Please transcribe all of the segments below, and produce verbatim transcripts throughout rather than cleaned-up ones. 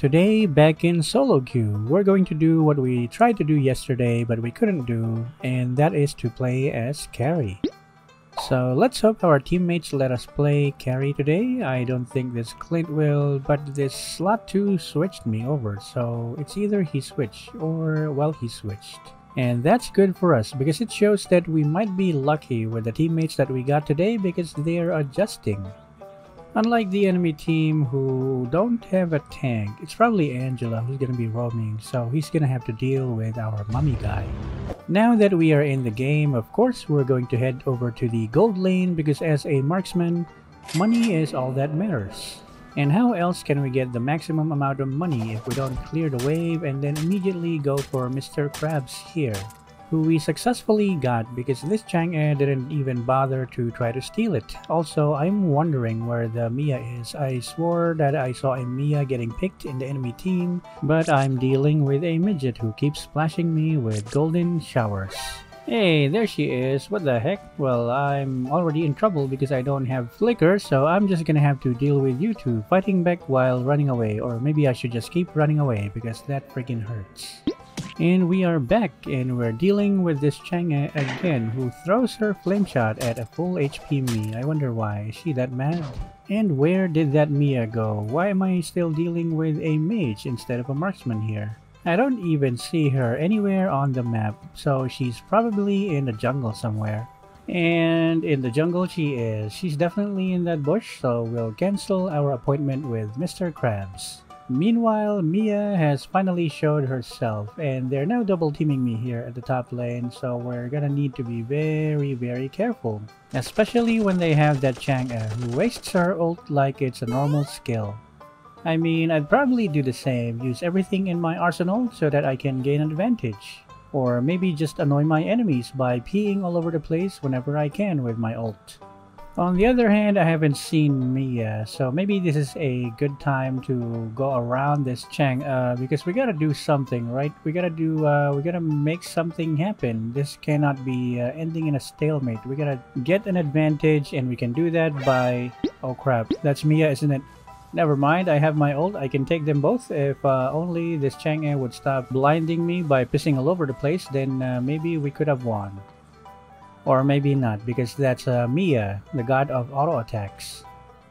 Today, back in solo queue, we're going to do what we tried to do yesterday but we couldn't do, and that is to play as Karrie. So let's hope our teammates let us play Karrie today. I don't think this Clint will, but this slot two switched me over, so it's either he switched or, well, he switched. And that's good for us because it shows that we might be lucky with the teammates that we got today because they're adjusting. Unlike the enemy team who don't have a tank, it's probably Angela who's gonna be roaming, so he's gonna have to deal with our mummy guy. Now that we are in the game, of course, we're going to head over to the gold lane because as a marksman, money is all that matters. And how else can we get the maximum amount of money if we don't clear the wave and then immediately go for Mister Krabs here, who we successfully got because this Chang'e didn't even bother to try to steal it. Also, I'm wondering where the Mia is. I swore that I saw a Mia getting picked in the enemy team, but I'm dealing with a midget who keeps splashing me with golden showers. Hey, there she is. What the heck? Well, I'm already in trouble because I don't have Flicker, so I'm just gonna have to deal with you two fighting back while running away, or maybe I should just keep running away because that freaking hurts. And we are back, and we're dealing with this Chang'e again, who throws her flame shot at a full H P me. I wonder why. Is she that mad? And where did that Mia go? Why am I still dealing with a mage instead of a marksman here? I don't even see her anywhere on the map, so she's probably in the jungle somewhere. And in the jungle she is. She's definitely in that bush, so we'll cancel our appointment with Mister Krabs. Meanwhile, Mia has finally showed herself, and they're now double teaming me here at the top lane, so we're gonna need to be very very careful. Especially when they have that Chang'e who wastes her ult like it's a normal skill. I mean, I'd probably do the same, use everything in my arsenal so that I can gain an advantage. Or maybe just annoy my enemies by peeing all over the place whenever I can with my ult. On the other hand, I haven't seen Mia, so maybe this is a good time to go around this Chang'e uh, because we gotta do something, right? We gotta do, uh, we gotta make something happen. This cannot be uh, ending in a stalemate. We gotta get an advantage, and we can do that by... Oh crap, that's Mia, isn't it? Never mind, I have my ult. I can take them both. If uh, only this Chang'e would stop blinding me by pissing all over the place, then uh, maybe we could have won. Or maybe not, because that's uh, Mia, the god of auto attacks.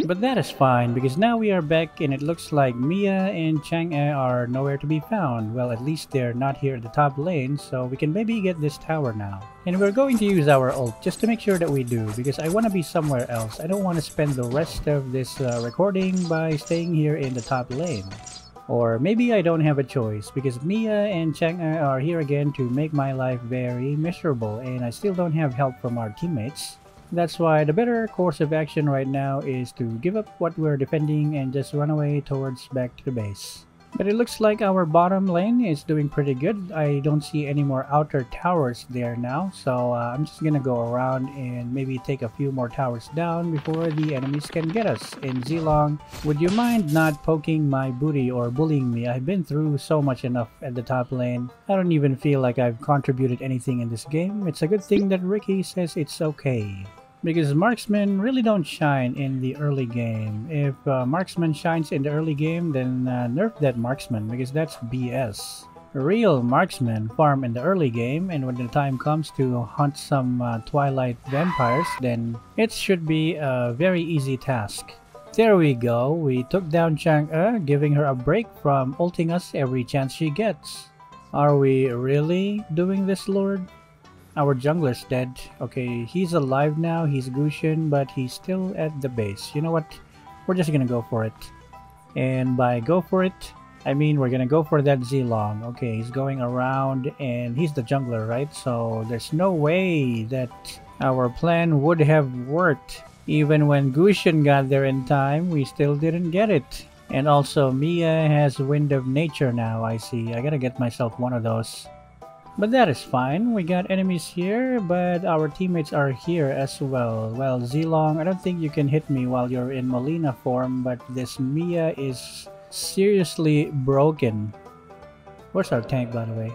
But that is fine, because now we are back and it looks like Mia and Chang'e are nowhere to be found. Well, at least they're not here at the top lane, so we can maybe get this tower now. And we're going to use our ult, just to make sure that we do, because I want to be somewhere else. I don't want to spend the rest of this uh, recording by staying here in the top lane. Or maybe I don't have a choice, because Mia and Chang'e are here again to make my life very miserable, and I still don't have help from our teammates. That's why the better course of action right now is to give up what we're defending and just run away towards back to the base. But it looks like our bottom lane is doing pretty good. I don't see any more outer towers there now, so uh, I'm just gonna go around and maybe take a few more towers down before the enemies can get us. And Zilong, would you mind not poking my booty or bullying me? I've been through so much enough at the top lane. I don't even feel like I've contributed anything in this game. It's a good thing that Ricky says it's okay. Because marksmen really don't shine in the early game. If uh, marksman shines in the early game, then uh, nerf that marksman, because that's B S. Real marksmen farm in the early game, and when the time comes to hunt some uh, Twilight vampires, then it should be a very easy task. There we go, we took down Chang'e, giving her a break from ulting us every chance she gets. Are we really doing this, Lord? Our jungler's dead. Okay, he's alive now, he's Gusion, but he's still at the base. You know what? We're just gonna go for it. And by go for it, I mean we're gonna go for that Zilong. Okay, he's going around and he's the jungler, right? So there's no way that our plan would have worked. Even when Gusion got there in time, we still didn't get it. And also Mia has Wind of Nature now, I see. I gotta get myself one of those. But that is fine, we got enemies here, but our teammates are here as well. Well, Zilong, I don't think you can hit me while you're in Molina form, but this Mia is seriously broken. Where's our tank, by the way?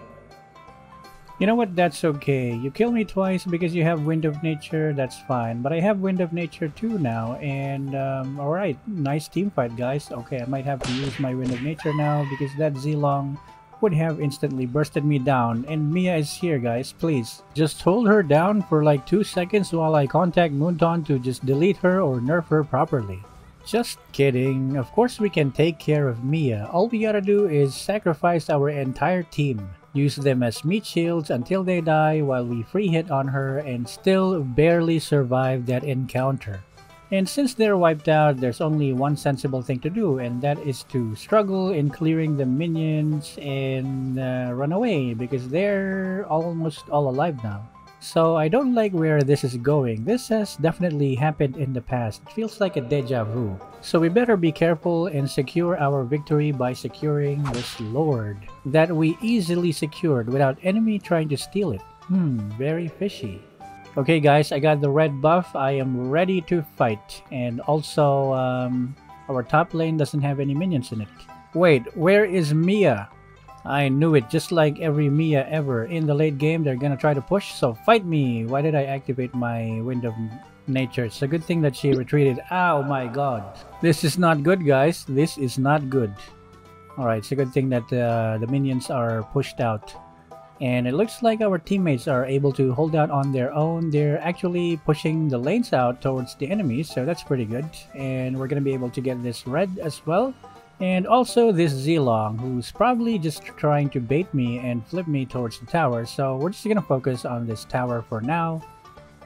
You know what? That's okay. You kill me twice because you have Wind of Nature. That's fine. But I have Wind of Nature too now. And um, alright. Nice team fight, guys. Okay, I might have to use my Wind of Nature now because that Zilong would have instantly bursted me down. And Mia is here, guys. Please. Just hold her down for like two seconds while I contact Moonton to just delete her or nerf her properly. Just kidding. Of course we can take care of Mia. All we gotta do is sacrifice our entire team. Use them as meat shields until they die while we free hit on her and still barely survive that encounter. And since they're wiped out, there's only one sensible thing to do, and that is to struggle in clearing the minions and uh, run away because they're almost all alive now. So I don't like where this is going. This has definitely happened in the past. It feels like a deja vu. So we better be careful and secure our victory by securing this lord that we easily secured without enemy trying to steal it. Hmm, very fishy. Okay guys, I got the red buff. I am ready to fight. And also, um, our top lane doesn't have any minions in it. Wait, where is Mia? I knew it, just like every Mia ever. In the late game, they're gonna try to push, so fight me! Why did I activate my Wind of Nature? It's a good thing that she retreated. Ow, my god. This is not good, guys. This is not good. Alright, it's a good thing that uh, the minions are pushed out. And it looks like our teammates are able to hold out on their own. They're actually pushing the lanes out towards the enemies, so that's pretty good. And we're gonna be able to get this red as well. And also this Zilong, who's probably just trying to bait me and flip me towards the tower. So we're just gonna focus on this tower for now.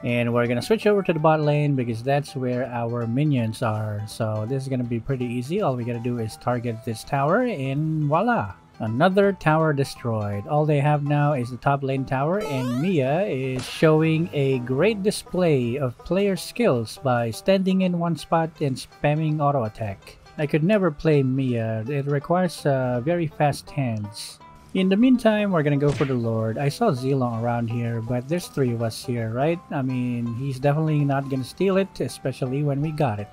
And we're gonna switch over to the bot lane because that's where our minions are. So this is gonna be pretty easy. All we gotta do is target this tower and voila! Another tower destroyed. All they have now is the top lane tower, and Mia is showing a great display of player skills by standing in one spot and spamming auto attack. I could never play Mia. It requires uh, very fast hands. In the meantime, we're gonna go for the lord. I saw Zilong around here, but there's three of us here, right? I mean, he's definitely not gonna steal it, especially when we got it.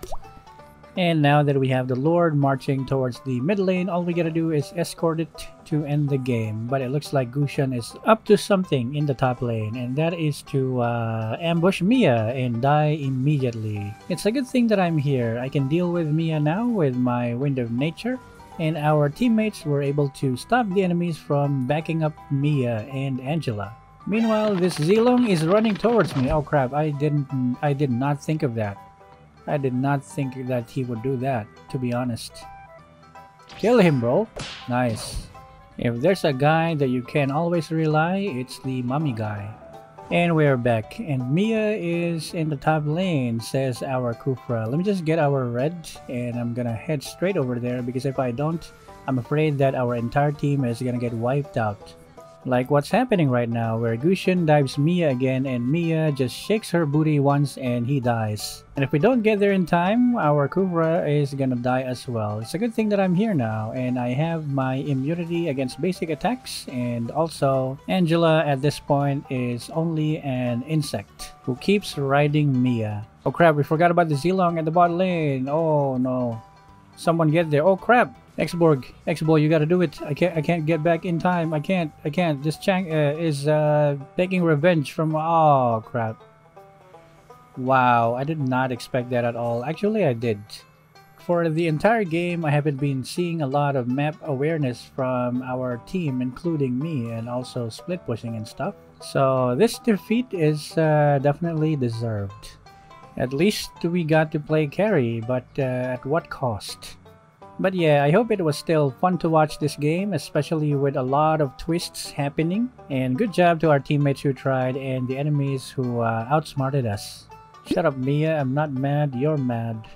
And now that we have the lord marching towards the mid lane, all we gotta do is escort it to end the game. But it looks like Gusion is up to something in the top lane, and that is to uh, ambush Mia and die immediately. It's a good thing that I'm here. I can deal with Mia now with my Wind of Nature, and our teammates were able to stop the enemies from backing up Mia and Angela. Meanwhile, this Zilong is running towards me. Oh crap, I didn't, I did not think of that. I did not think that he would do that, to be honest. Kill him, bro. Nice. If there's a guy that you can always rely, it's the mummy guy. And we're back. And Mia is in the top lane, says our Khufra. Let me just get our red, and I'm gonna head straight over there, because if I don't, I'm afraid that our entire team is gonna get wiped out. Like what's happening right now, where Gusion dives Mia again and Mia just shakes her booty once and he dies. And if we don't get there in time, our Kuvra is gonna die as well. It's a good thing that I'm here now and I have my immunity against basic attacks, and also Angela at this point is only an insect who keeps riding Mia. Oh crap, we forgot about the Zilong at the bot lane. Oh no. Someone get there. Oh crap. XBorg, XBorg, you gotta do it. I can't, I can't get back in time. I can't, I can't. This Chang'e is uh, taking revenge from... Oh, crap. Wow, I did not expect that at all. Actually, I did. For the entire game, I haven't been seeing a lot of map awareness from our team, including me, and also split pushing and stuff. So this defeat is uh, definitely deserved. At least we got to play Karrie, but uh, at what cost? But yeah, I hope it was still fun to watch this game, especially with a lot of twists happening. And good job to our teammates who tried and the enemies who uh, outsmarted us. Shut up, Mia. I'm not mad. You're mad.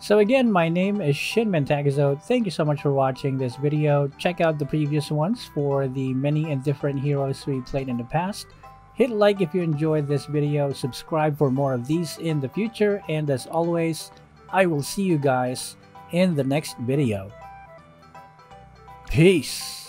So again, my name is ShinmenTakezo. Thank you so much for watching this video. Check out the previous ones for the many and different heroes we played in the past. Hit like if you enjoyed this video. Subscribe for more of these in the future. And as always, I will see you guys in the next video. Peace.